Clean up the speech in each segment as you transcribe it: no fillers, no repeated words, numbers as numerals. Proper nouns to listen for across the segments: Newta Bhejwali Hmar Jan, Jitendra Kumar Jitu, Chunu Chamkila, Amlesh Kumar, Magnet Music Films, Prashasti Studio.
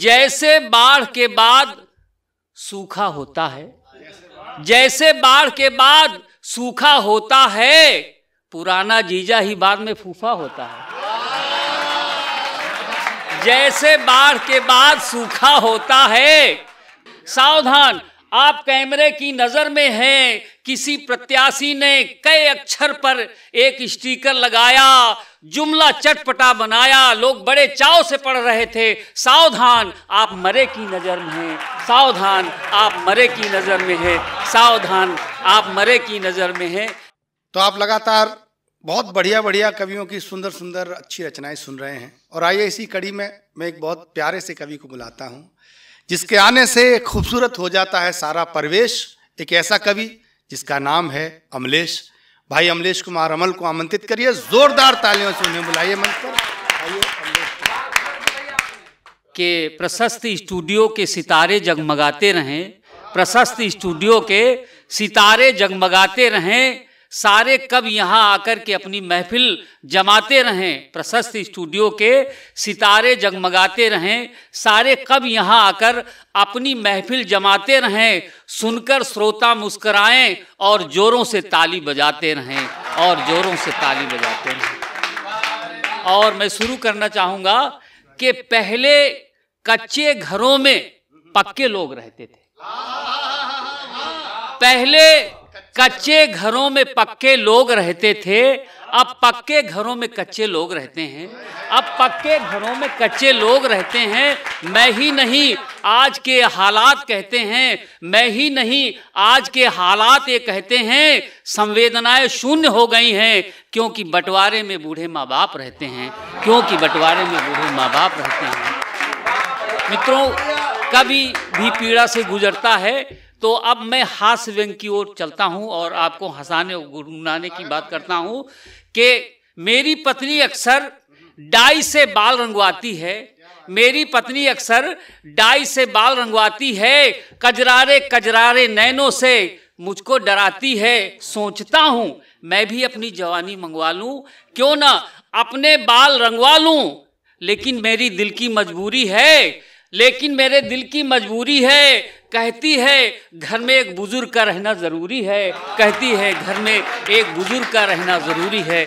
जैसे बाढ़ के बाद सूखा होता है, जैसे बाढ़ के बाद सूखा होता है, पुराना जीजा ही बाद में फूफा होता है। जैसे बाढ़ के बाद सूखा होता है, सावधान, आप कैमरे की नजर में हैं। किसी प्रत्याशी ने कई अक्षर पर एक स्टिकर लगाया, जुमला चटपटा बनाया, लोग बड़े चाव से पढ़ रहे थे। सावधान, आप मरे की नजर में हैं। सावधान, आप मरे की नजर में हैं। सावधान, आप मरे की नजर में हैं। तो आप लगातार बहुत बढ़िया बढ़िया कवियों की सुंदर सुंदर अच्छी रचनाएं सुन रहे हैं। और आइए, इसी कड़ी में मैं एक बहुत प्यारे से कवि को बुलाता हूँ, जिसके आने से खूबसूरत हो जाता है सारा परिवेश। एक ऐसा कवि जिसका नाम है अमलेश। भाई अमलेश कुमार अमल को आमंत्रित करिए, जोरदार तालियों से उन्हें बुलाइए मंच पर। के प्रशस्ति स्टूडियो के सितारे जगमगाते रहें, प्रशस्ति स्टूडियो के सितारे जगमगाते रहें, सारे कवि यहाँ आकर के अपनी महफिल जमाते रहें। प्रशस्ति स्टूडियो के सितारे जगमगाते रहें, सारे कवि यहाँ आकर अपनी महफिल जमाते रहें। सुनकर श्रोता मुस्कराएं और जोरों से ताली बजाते रहें, और जोरों से ताली बजाते रहें। और मैं शुरू करना चाहूँगा कि पहले कच्चे घरों में पक्के लोग रहते थे। पहले कच्चे घरों में पक्के लोग रहते थे, अब पक्के घरों में कच्चे लोग रहते हैं। अब पक्के घरों में कच्चे लोग रहते हैं। मैं ही नहीं, आज के हालात कहते हैं, मैं ही नहीं, आज के हालात ये कहते हैं, संवेदनाएं शून्य हो गई हैं, क्योंकि बंटवारे में बूढ़े माँ बाप रहते हैं, क्योंकि बंटवारे में बूढ़े माँ बाप रहते हैं। मित्रों, कभी भी पीड़ा से गुजरता है, तो अब मैं हास्य व्यंग की ओर चलता हूं और आपको हंसाने और गुनगुनाने की बात करता हूं कि मेरी पत्नी अक्सर डाई से बाल रंगवाती है, मेरी पत्नी अक्सर डाई से बाल रंगवाती है, कजरारे कजरारे नैनों से मुझको डराती है। सोचता हूं मैं भी अपनी जवानी मंगवा लूं, क्यों ना अपने बाल रंगवा लूं, लेकिन मेरी दिल की मजबूरी है, लेकिन मेरे दिल की मजबूरी है। कहती है घर में एक बुजुर्ग का रहना ज़रूरी है, कहती है घर में एक बुजुर्ग का रहना ज़रूरी है,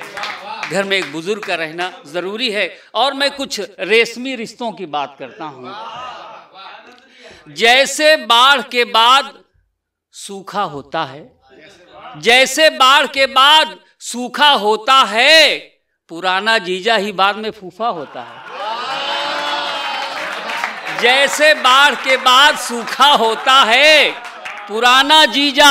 घर में एक बुजुर्ग का रहना ज़रूरी है। और मैं कुछ रेशमी रिश्तों की बात करता हूँ। जैसे बाढ़ के बाद सूखा होता है, जैसे बाढ़ के बाद सूखा होता है, पुराना जीजा ही बाद में फूफा होता है। जैसे बाढ़ के बाद सूखा होता है, पुराना जीजा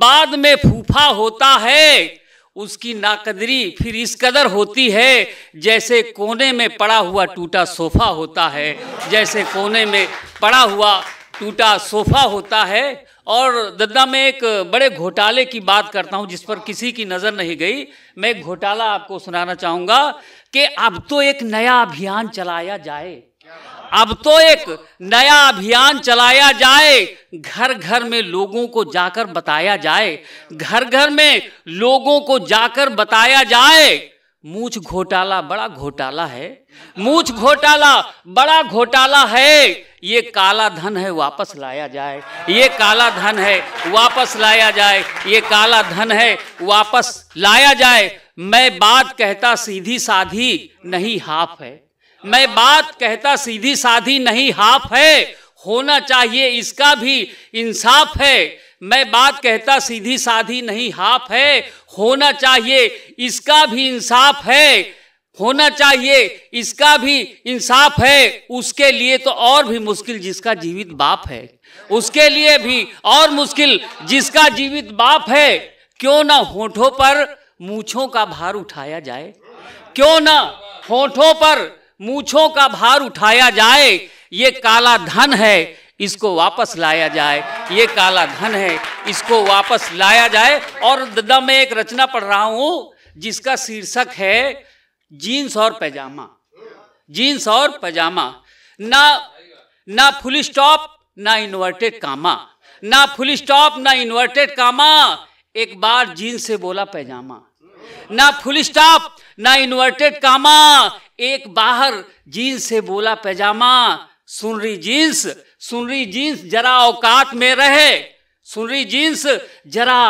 बाद में फूफा होता है। उसकी नाकदरी फिर इस कदर होती है, जैसे कोने में पड़ा हुआ टूटा सोफा होता है, जैसे कोने में पड़ा हुआ टूटा सोफा होता है। और दद्दा, मैं एक बड़े घोटाले की बात करता हूँ, जिस पर किसी की नज़र नहीं गई। मैं घोटाला आपको सुनाना चाहूँगा कि अब तो एक नया अभियान चलाया जाए, अब तो एक नया अभियान चलाया जाए, घर घर में लोगों को जाकर बताया जाए, घर घर में लोगों को जाकर बताया जाए, मूछ घोटाला बड़ा घोटाला है, मूछ घोटाला बड़ा घोटाला है, ये काला धन है वापस लाया जाए, ये काला धन है वापस लाया जाए, ये काला धन है वापस लाया जाए। मैं बात कहता सीधी साधी नहीं हाफ है, मैं बात कहता सीधी साधी नहीं हाफ है, होना चाहिए इसका भी इंसाफ है। मैं बात कहता सीधी साधी नहीं हाफ है, होना चाहिए इसका भी इंसाफ है, होना चाहिए इसका भी इंसाफ है। उसके लिए तो और भी मुश्किल जिसका जीवित बाप है, उसके लिए भी और मुश्किल जिसका जीवित बाप है। क्यों ना होठों पर मूँछों का भार उठाया जाए, क्यों ना होठों पर मूंछों का भार उठाया जाए। ये काला धन है इसको वापस लाया जाए, ये काला धन है इसको वापस लाया जाए। और ददा, मैं एक रचना पढ़ रहा हूँ जिसका शीर्षक है जीन्स और पैजामा, जीन्स और पैजामा। ना फुल स्टॉप ना इन्वर्टेड कामा, ना फुल स्टॉप ना इन्वर्टेड कामा, एक बार जीन्स से बोला पैजामा। ना फुल स्टॉप ना इन्वर्टेड कामा, एक बाहर जीन्स से बोला पैजामा, सुनरी जींस जरा औकात में रहे, सुनरी जींस जरा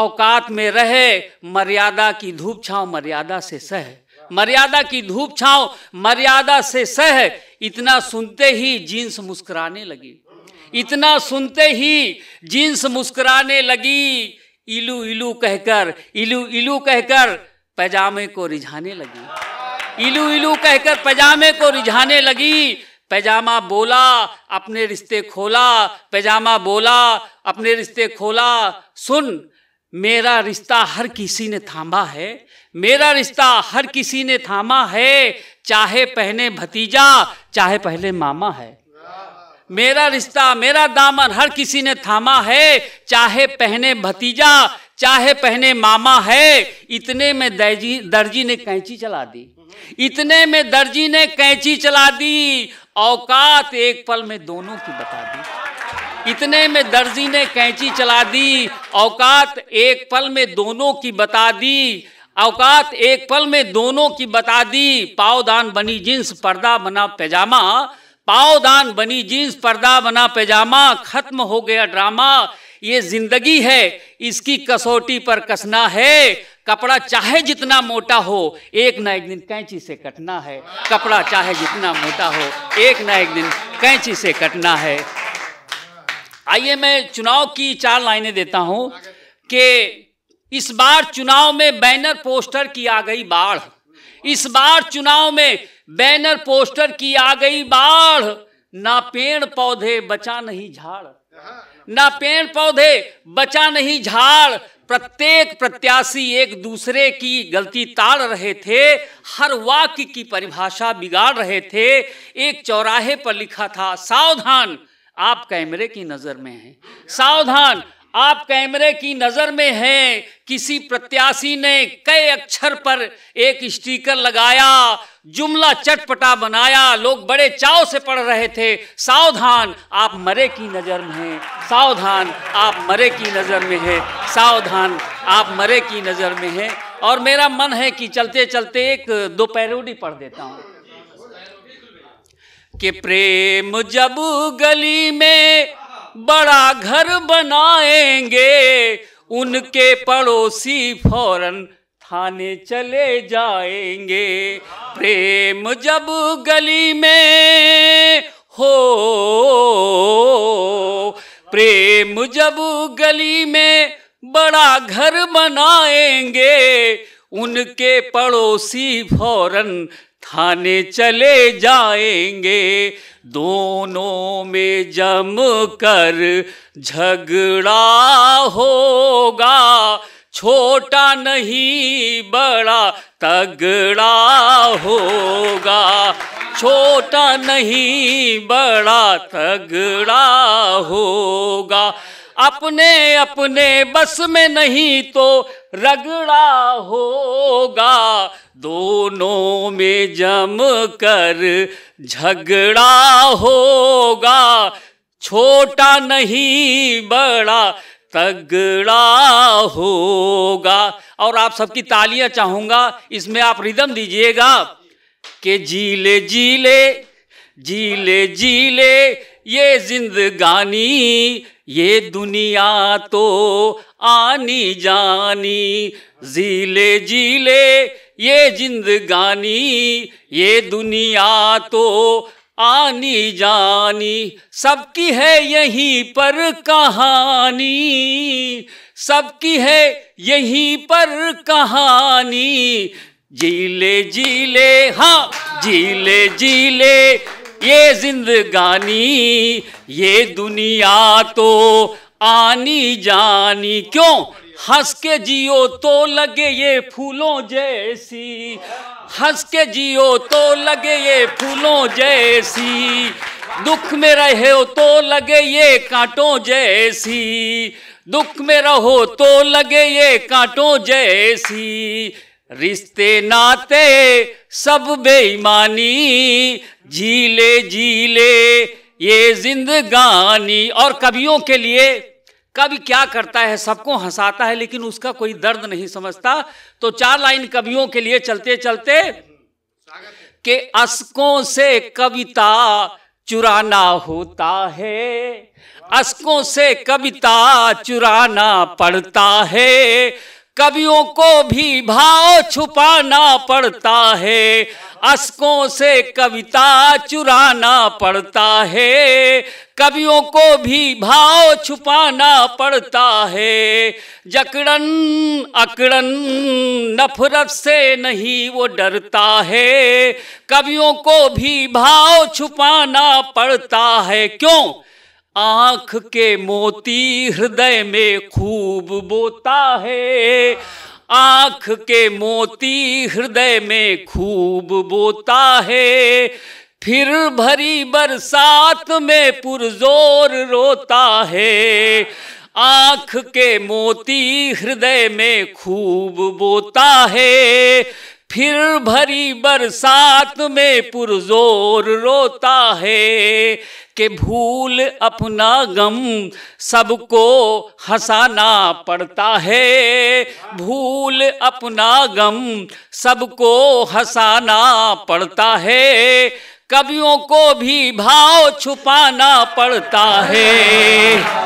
औकात में रहे, मर्यादा की धूप छांव मर्यादा से सह, मर्यादा की धूप छांव मर्यादा से सह। इतना सुनते ही जींस मुस्कुराने लगी, इतना सुनते ही जींस मुस्कुराने लगी, इलू इलू कहकर, इलू इलू कहकर पैजामे को रिझाने लगी, इलू इलू कहकर पैजामे को रिझाने लगी। पैजामा बोला अपने रिश्ते खोला, पैजामा बोला अपने रिश्ते खोला। सुन, मेरा रिश्ता हर किसी ने थामा है, मेरा रिश्ता हर किसी ने थामा है, चाहे पहने भतीजा चाहे पहले मामा है। मेरा रिश्ता मेरा दामन हर किसी ने थामा है, चाहे पहने भतीजा चाहे पहने मामा है। इतने में दर्जी ने कैंची चला दी, इतने में दर्जी ने कैंची चला दी, औकात एक पल में दोनों की बता दी। इतने में दर्जी ने कैंची चला दी, औकात एक पल में दोनों की बता दी, औकात एक पल में दोनों की बता दी। पावदान बनी जींस पर्दा बना पैजामा, पावदान बनी जींस पर्दा बना पैजामा। खत्म हो गया ड्रामा, ये जिंदगी है इसकी कसौटी पर कसना है। कपड़ा चाहे जितना मोटा हो एक ना एक दिन कैंची से कटना है, कपड़ा चाहे जितना मोटा हो एक ना एक दिन कैंची से कटना है। आइए मैं चुनाव की 4 लाइनें देता हूँ कि इस बार चुनाव में बैनर पोस्टर की आ गई बाढ़, इस बार चुनाव में बैनर पोस्टर की आ गई बाढ़। ना पेड़ पौधे बचा नहीं झाड़, ना पेड़ पौधे बचा नहीं झाड़। प्रत्येक प्रत्याशी एक दूसरे की गलती ताड़ रहे थे, हर वाक्य की परिभाषा बिगाड़ रहे थे। एक चौराहे पर लिखा था, सावधान आप कैमरे की नजर में हैं, सावधान आप कैमरे की नज़र में हैं। किसी प्रत्याशी ने कई अक्षर पर एक स्टिकर लगाया, जुमला चटपटा बनाया, लोग बड़े चाव से पढ़ रहे थे, सावधान आप मरे की नज़र में हैं, सावधान आप मरे की नज़र में हैं, सावधान आप मरे की नज़र में हैं। और मेरा मन है कि चलते चलते एक 2 पैरोडी पढ़ देता हूँ कि प्रेम जब गली में बड़ा घर बनाएंगे, उनके पड़ोसी फौरन थाने चले जाएंगे। प्रेम जब गली में हो, प्रेम जब गली में बड़ा घर बनाएंगे, उनके पड़ोसी फौरन थाने चले जाएंगे। दोनों में जम कर झगड़ा होगा, छोटा नहीं बड़ा तगड़ा होगा, छोटा नहीं बड़ा तगड़ा होगा। अपने अपने बस में नहीं तो रगड़ा होगा, दोनों में जम कर झगड़ा होगा, छोटा नहीं बड़ा तगड़ा होगा। और आप सबकी तालियां चाहूँगा, इसमें आप रिदम दीजिएगा कि जीले जीले जीले जीले ये जिंदगानी, ये दुनिया तो आनी जानी। जीले जीले ये जिंदगानी, ये दुनिया तो आनी जानी। सबकी है यहीं पर कहानी, सबकी है यहीं पर कहानी। जीले जीले, हाँ जीले जीले ये जिंदगानी, ये दुनिया तो आनी जानी। क्यों? हंस के जियो तो लगे ये फूलों जैसी, हंस के जियो तो लगे ये फूलों जैसी, दुख में रहे हो तो लगे ये कांटों जैसी, दुख में रहो तो लगे ये कांटों जैसी। रिश्ते नाते सब बेईमानी, जीले जीले ये जिंदगानी। और कवियों के लिए, कवि क्या करता है, सबको हंसाता है लेकिन उसका कोई दर्द नहीं समझता। तो 4 लाइन कवियों के लिए चलते चलते के अशकों से कविता चुराना होता है, अशकों से कविता चुराना पड़ता है, कवियों को भी भाव छुपाना पड़ता है, अशकों से कविता चुराना पड़ता है, कवियों को भी भाव छुपाना पड़ता है। जकड़न अकड़न नफरत से नहीं वो डरता है, कवियों को भी भाव छुपाना पड़ता है। क्यों? आँख के मोती हृदय में खूब बोता है, आँख के मोती हृदय में खूब बोता है, फिर भरी बरसात में पुरजोर रोता है। आँख के मोती हृदय में खूब बोता है, फिर भरी बरसात में पुरजोर रोता है, कि भूल अपना गम सबको हंसाना पड़ता है, भूल अपना गम सबको हंसाना पड़ता है, कवियों को भी भाव छुपाना पड़ता है।